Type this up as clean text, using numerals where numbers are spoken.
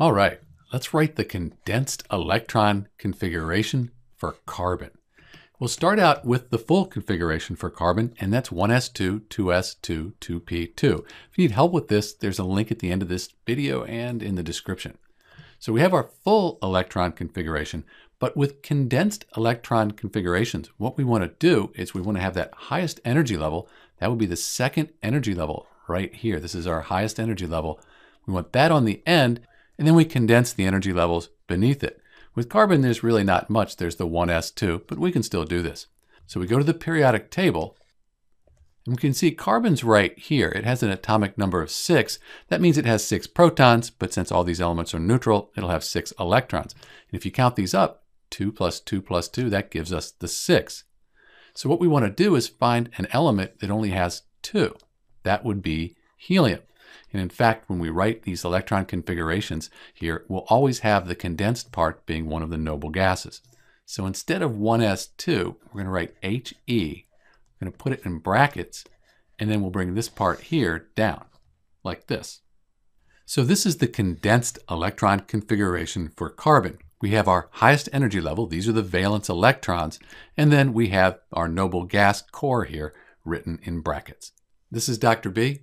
All right, let's write the condensed electron configuration for carbon. We'll start out with the full configuration for carbon, and that's 1s2, 2s2, 2p2. If you need help with this, there's a link at the end of this video and in the description. So we have our full electron configuration, but with condensed electron configurations, what we want to do is we want to have that highest energy level. That would be the second energy level right here. This is our highest energy level. We want that on the end, and then we condense the energy levels beneath it. With carbon, there's really not much. There's the 1s2, but we can still do this. So we go to the periodic table, and we can see carbon's right here. It has an atomic number of 6. That means it has 6 protons, but since all these elements are neutral, it'll have 6 electrons. And if you count these up, 2 plus 2 plus 2, that gives us the 6. So what we want to do is find an element that only has 2. That would be helium. And in fact, when we write these electron configurations here, we'll always have the condensed part being one of the noble gases. So instead of 1s2, we're going to write He. We're going to put it in brackets, and then we'll bring this part here down, like this. So this is the condensed electron configuration for carbon. We have our highest energy level. These are the valence electrons. And then we have our noble gas core here written in brackets. This is Dr. B.